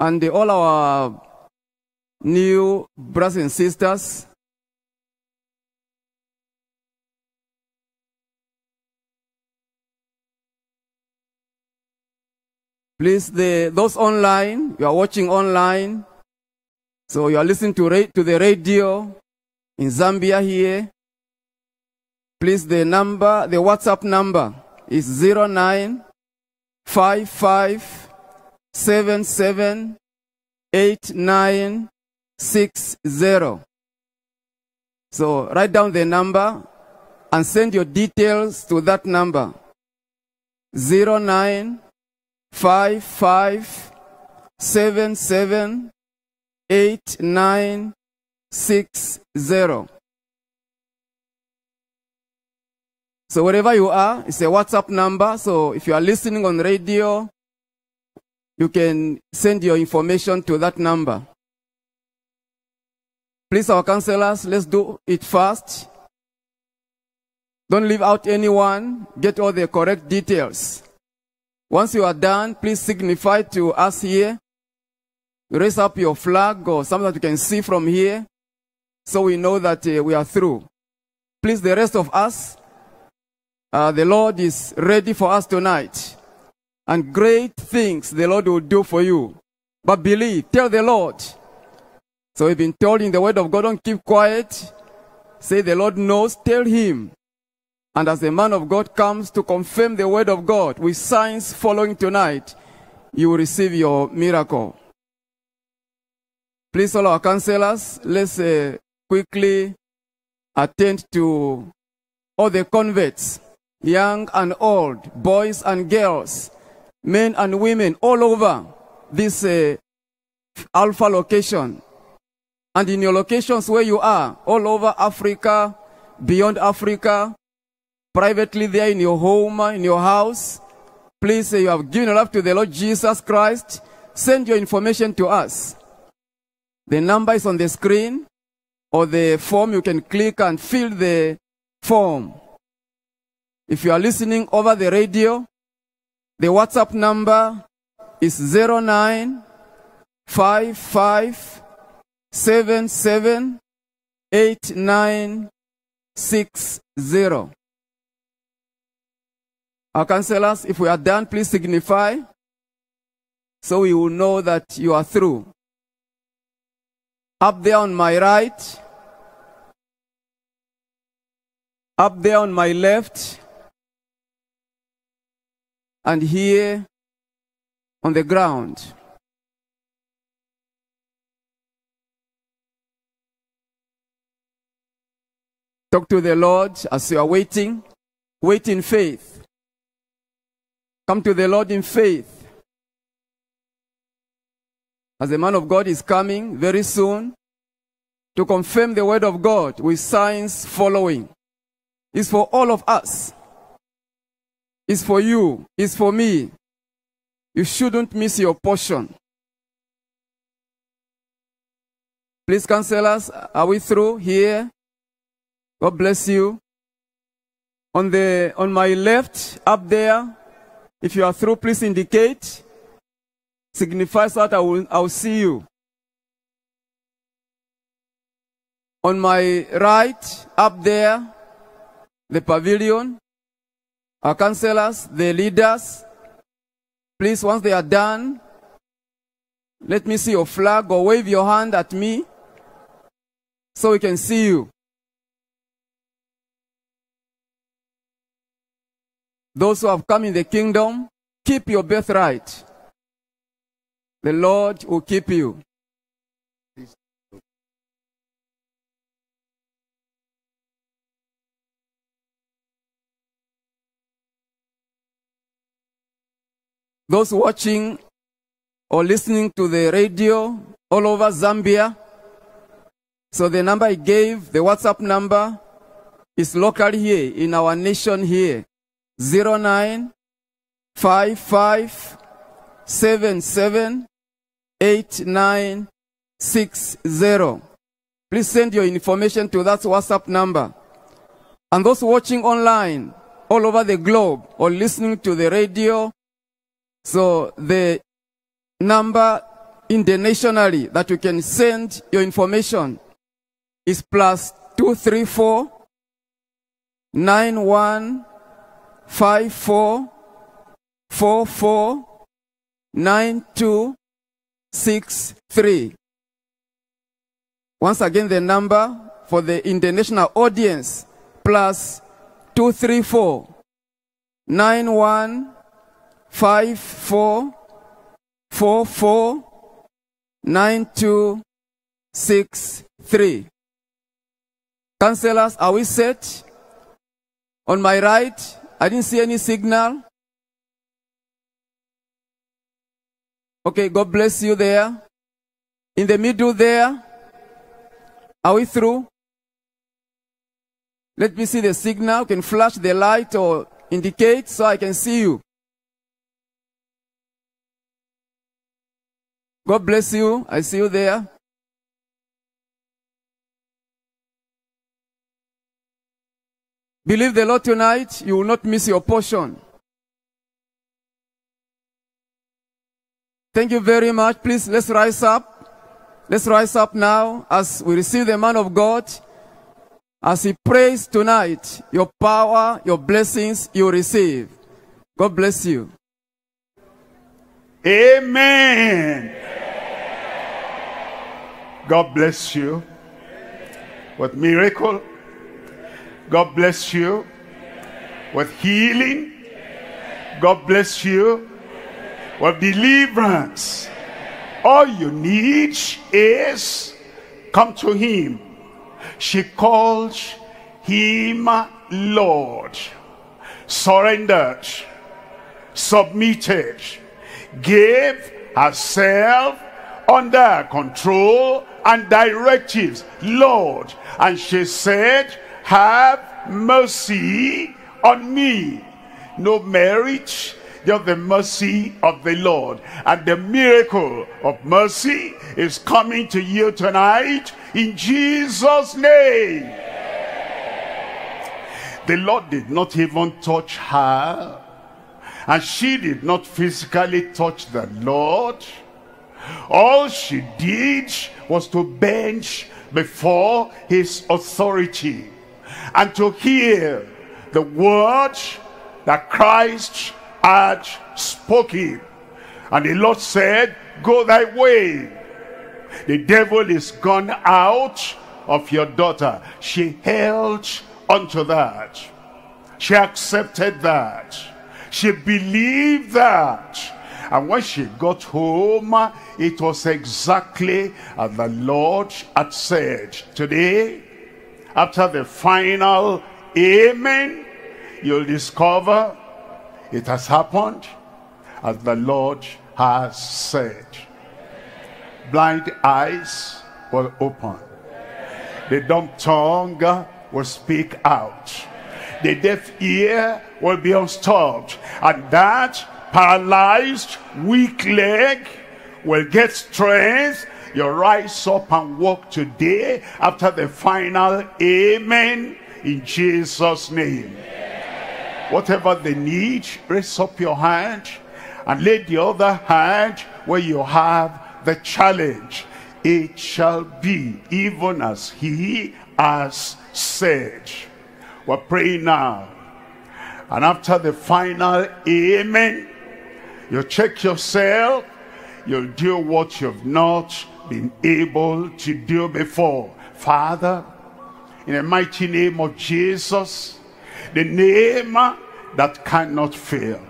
And uh, all our new brothers and sisters, please, the, those online, you are watching online, so you are listening to, ra to the radio in Zambia here, please, the number, the WhatsApp number is zero nine five five seven seven eight nine six zero. So write down the number and send your details to that number. zero nine five five seven seven eight nine six zero. So wherever you are, it's a WhatsApp number. So if you are listening on radio, you can send your information to that number. Please, our counselors, let's do it fast. Don't leave out anyone. Get all the correct details. Once you are done, please signify to us here. Raise up your flag or something that you can see from here, so we know that uh, we are through. Please, the rest of us, uh, the Lord is ready for us tonight. And great things the Lord will do for you. But believe, tell the Lord. So we've been told in the word of God, don't keep quiet. Say the Lord knows, tell him. And as the man of God comes to confirm the word of God with signs following tonight, you will receive your miracle. Please, all our counselors, let's uh, quickly attend to all the converts, young and old, boys and girls, men and women, all over this uh, Alpha location. And in your locations where you are, all over Africa, beyond Africa, privately there in your home, in your house, please, you have given your life to the Lord Jesus Christ, send your information to us. The number is on the screen, or the form, you can click and fill the form. If you are listening over the radio, the WhatsApp number is zero nine five five seven seven eight nine six zero. Our counselors, if we are done, please signify, so we will know that you are through. Up there on my right, up there on my left, and here on the ground. Talk to the Lord as you are waiting. Wait in faith. Come to the Lord in faith. As the man of God is coming very soon to confirm the word of God with signs following. It's for all of us. It's for you. It's for me. You shouldn't miss your portion. Please, counselors, are we through here? God bless you. On the on my left, up there, if you are through, please indicate. Signify so that I will, I will see you. On my right, up there, the pavilion, our counselors, the leaders, please, once they are done, let me see your flag or wave your hand at me so we can see you. Those who have come in the kingdom, keep your birthright. The Lord will keep you. Those watching or listening to the radio all over Zambia, so the number I gave, the WhatsApp number, is locally here in our nation here. zero nine five five seven seven eight nine six zero. Please send your information to that WhatsApp number. And those watching online all over the globe or listening to the radio, so the number internationally that you can send your information is plus two three four nine one five four four four nine two six three. Once again, the number for the international audience, plus two three four nine one five four four four nine two six three. Counselors, are we set? On my right, I didn't see any signal. Okay, God bless you there. In the middle there, are we through? Let me see the signal. You can flash the light or indicate so I can see you. God bless you. I see you there. Believe the Lord tonight, you will not miss your portion. Thank you very much. Please, let's rise up. Let's rise up now as we receive the man of God. As he prays tonight, your power, your blessings, you receive. God bless you. Amen. God bless you. With miracle. God bless you. With healing. God bless you. With deliverance. All you need is come to him. She called him Lord. Surrendered. Submitted. Gave herself under control and directives. Lord. And she said, have mercy on me. No merit, just the mercy of the Lord. And the miracle of mercy is coming to you tonight in Jesus' name. The Lord did not even touch her, and she did not physically touch the Lord. All she did was to bend before his authority and to hear the word that Christ had spoken. And the Lord said, go thy way, the devil is gone out of your daughter. She held onto that. She accepted that. She believed that. And when she got home, it was exactly as the Lord had said. Today, after the final amen, you'll discover it has happened as the Lord has said. Blind eyes will open. The dumb tongue will speak out. The deaf ear will be unstopped. And that paralyzed, weak leg will get strength. You rise up and walk today after the final amen in Jesus' name. Amen. Whatever the need, raise up your hand and lay the other hand where you have the challenge. It shall be even as he has said. We're praying now. And after the final amen, you check yourself. You'll do what you've not been able to do before. Father, in the mighty name of Jesus, the name that cannot fail,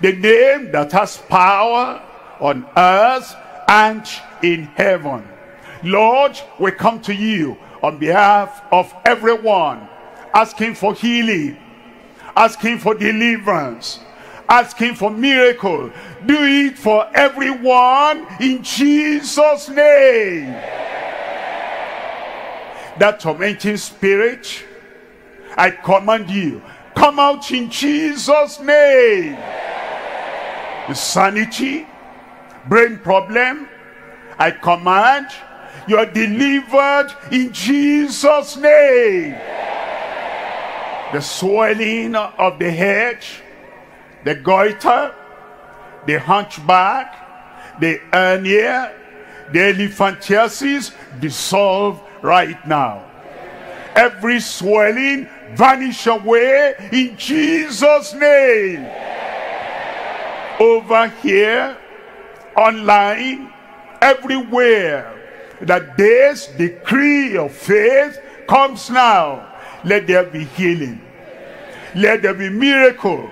the name that has power on earth and in heaven, Lord, we come to you on behalf of everyone, asking for healing, asking for deliverance, asking for miracle. Do it for everyone in Jesus' name. That tormenting spirit, I command you, come out in Jesus' name. Insanity, brain problem, I command you are delivered in Jesus' name. The swelling of the head, the goiter, the hunchback, the hernia, the elephantiasis, dissolve right now. Every swelling vanish away in Jesus' name. Over here, online, everywhere, that this decree of faith comes now. Let there be healing. Let there be miracle.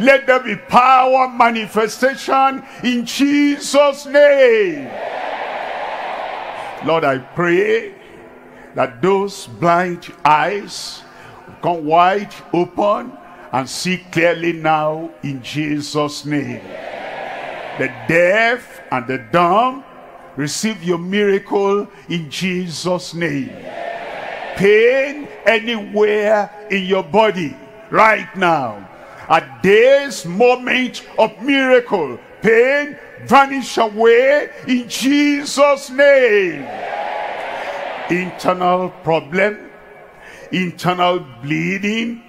Let there be power manifestation in Jesus' name. Lord, I pray that those blind eyes come wide open and see clearly now in Jesus' name. The deaf and the dumb, receive your miracle in Jesus' name. Pain anywhere in your body right now. At this moment of miracle, pain vanish away in Jesus' name. Internal problem, internal bleeding,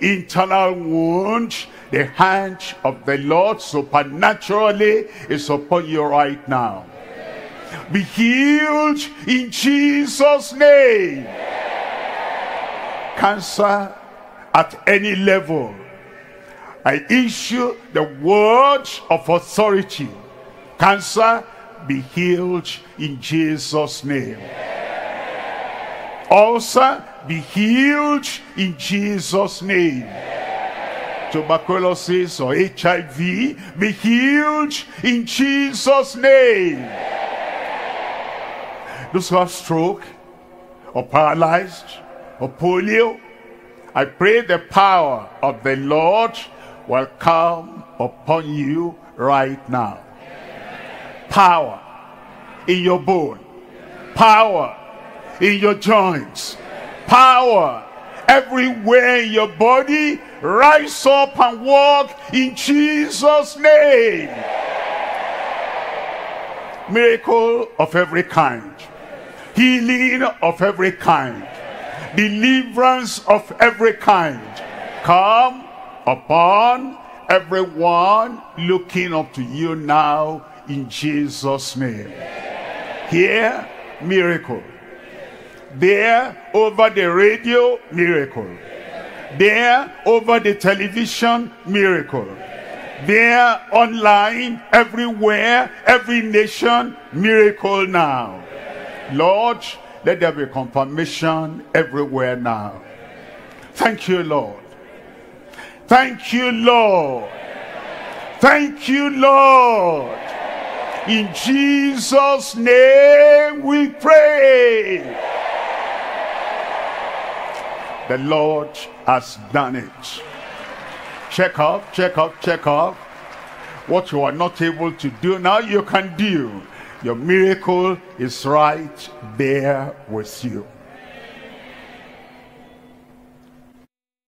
internal wound, the hand of the Lord supernaturally is upon you right now. Amen. Be healed in Jesus' name. Amen. Cancer at any level, I issue the word of authority. Cancer, be healed in Jesus' name. Amen. Ulcer, be healed in Jesus' name. Amen. Tuberculosis or H I V, be healed in Jesus' name. Amen. Those who have stroke or paralyzed or polio, I pray the power of the Lord will come upon you right now. Amen. Power in your bone. Amen. Power in your joints. Amen. Power everywhere in your body. Rise up and walk in Jesus' name. Amen. Miracle of every kind. Healing of every kind. Deliverance of every kind. Come upon everyone looking up to you now in Jesus' name. Amen. Here, miracle. Amen. There, over the radio, miracle. Amen. There, over the television, miracle. Amen. There, online, everywhere, every nation, miracle now. Amen. Lord, let there be confirmation everywhere now. Amen. Thank you, Lord. Thank you, Lord. Thank you, Lord. In Jesus' name we pray. The Lord has done it. Check up, check up, check up. What you are not able to do, now you can do. Your miracle is right there with you.